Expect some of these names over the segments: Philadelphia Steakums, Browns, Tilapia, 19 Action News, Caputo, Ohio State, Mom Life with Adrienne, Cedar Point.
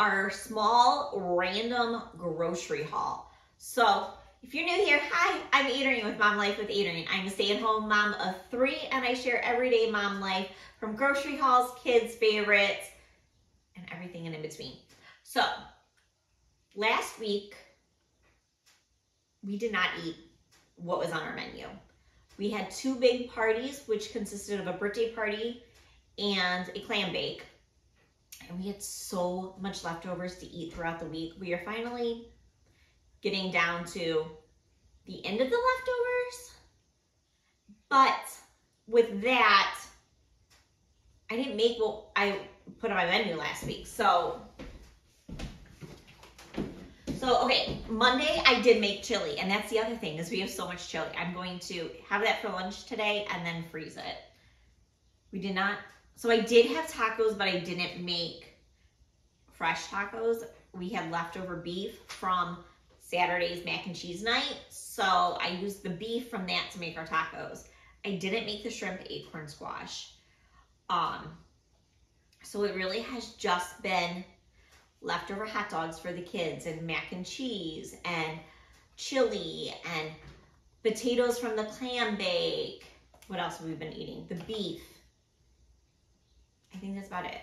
our small random grocery haul. So if you're new here, hi, I'm Adrienne with Mom Life with Adrienne. I'm a stay-at-home mom of 3, and I share everyday mom life from grocery hauls, kids' favorites, and everything in between. So last week, we did not eat what was on our menu. We had 2 big parties, which consisted of a birthday party and a clam bake. And we had so much leftovers to eat throughout the week. We are finally getting down to the end of the leftovers. But with that, I didn't make what I put on my menu last week. So okay, Monday I did make chili, and that's the other thing is we have so much chili. I'm going to have that for lunch today and then freeze it. We did not, so I did have tacos, but I didn't make fresh tacos. We had leftover beef from Saturday's mac and cheese night, so I used the beef from that to make our tacos. I didn't make the shrimp acorn squash. So it really has just been leftover hot dogs for the kids and mac and cheese and chili and potatoes from the clam bake. What else have we been eating? The beef. I think that's about it.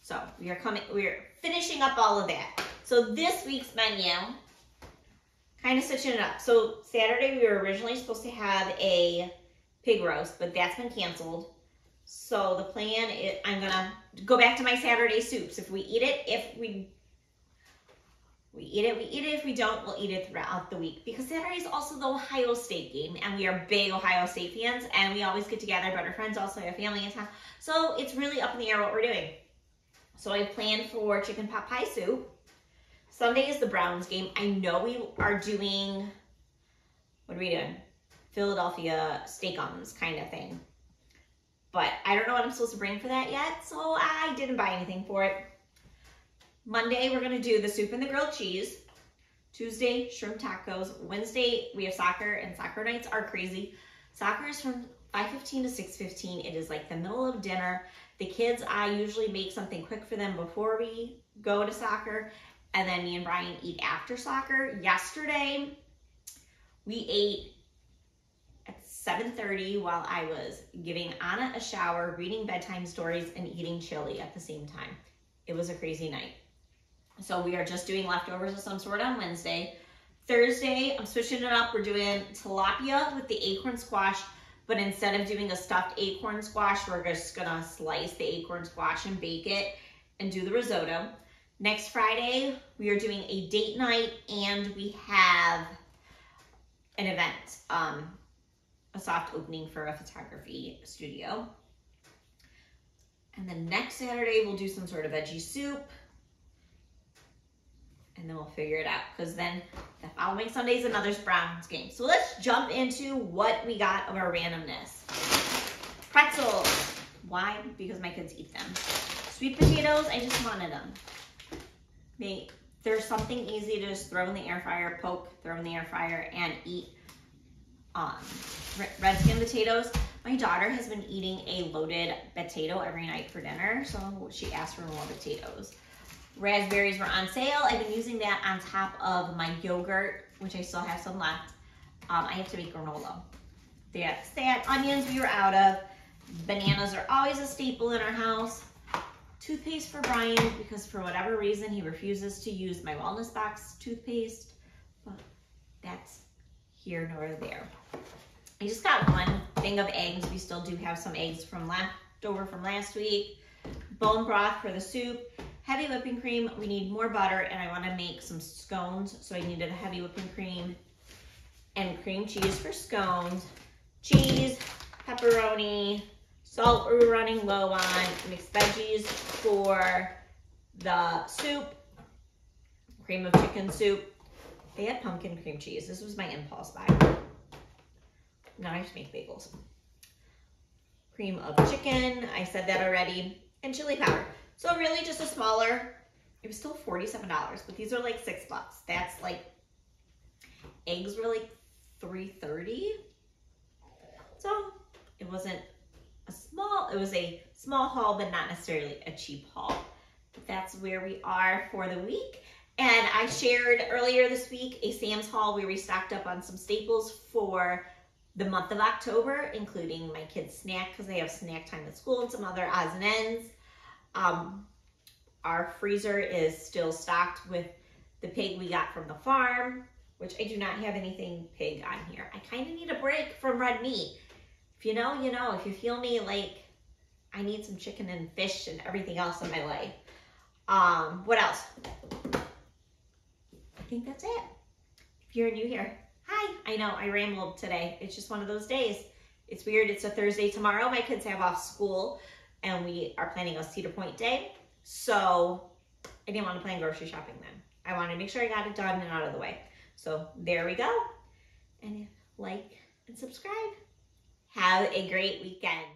So we're finishing up all of that. So this week's menu, kind of switching it up. So Saturday we were originally supposed to have a pig roast, but that's been canceled. So the plan is I'm gonna go back to my Saturday soups. If we eat it, we eat it. If we don't, we'll eat it throughout the week. Because Saturday is also the Ohio State game, and we are big Ohio State fans, and we always get together, but our friends also have family in town. So it's really up in the air what we're doing. So I planned for chicken pot pie soup. Sunday is the Browns game. I know we are doing, what are we doing? Philadelphia Steakums kind of thing. But I don't know what I'm supposed to bring for that yet, so I didn't buy anything for it. Monday, we're gonna do the soup and the grilled cheese. Tuesday, shrimp tacos. Wednesday, we have soccer, and soccer nights are crazy. Soccer is from 5:15 to 6:15. It is like the middle of dinner. The kids, I usually make something quick for them before we go to soccer, and then me and Brian eat after soccer. Yesterday, we ate 7:30 while I was giving Anna a shower, reading bedtime stories, and eating chili at the same time. It was a crazy night. So we are just doing leftovers of some sort on Wednesday. Thursday, I'm switching it up. We're doing tilapia with the acorn squash, but instead of doing a stuffed acorn squash, we're just gonna slice the acorn squash and bake it and do the risotto. Next Friday, we are doing a date night, and we have an event. A soft opening for a photography studio. And then next Saturday, we'll do some sort of veggie soup. And then we'll figure it out, because then the following Sunday is another Browns game. So let's jump into what we got of our randomness. Pretzels. Why? Because my kids eat them. Sweet potatoes, I just wanted them. They're something easy to just throw in the air fryer, poke, throw in the air fryer, and eat. Red skin potatoes. My daughter has been eating a loaded potato every night for dinner, so she asked for more potatoes. Raspberries were on sale. I've been using that on top of my yogurt, which I still have some left. I have to make granola. That's that. Onions we were out of. Bananas are always a staple in our house. Toothpaste for Brian, because for whatever reason he refuses to use my Wellness Box toothpaste, but that's here nor there. I just got one thing of eggs. We still do have some eggs from leftover from last week. Bone broth for the soup. Heavy whipping cream. We need more butter, and I want to make some scones, so I needed a heavy whipping cream and cream cheese for scones. Cheese, pepperoni, salt we were running low on, mixed veggies for the soup, cream of chicken soup. They had pumpkin cream cheese. This was my impulse buy. Now I have to make bagels. Cream of chicken. I said that already. And chili powder. So really just a smaller. It was still $47, but these are like $6. That's like, eggs were like $3.30. So it wasn't a small, it was a small haul, but not necessarily a cheap haul. that's where we are for the week. And I shared earlier this week a Sam's haul. We restocked up on some staples for the month of October, including my kids' snack, because they have snack time at school and some other odds and ends. Our freezer is still stocked with the pig we got from the farm, which I do not have anything pig on here. I kind of need a break from red meat. If you know, you know. If you feel me, like, I need some chicken and fish and everything else in my life. What else? I think that's it. If you're new here, hi. I know I rambled today. It's just one of those days. It's weird. It's a Thursday tomorrow. My kids have off school and we are planning a Cedar Point day. So I didn't want to plan grocery shopping then. I wanted to make sure I got it done and out of the way. So there we go. And like and subscribe. Have a great weekend.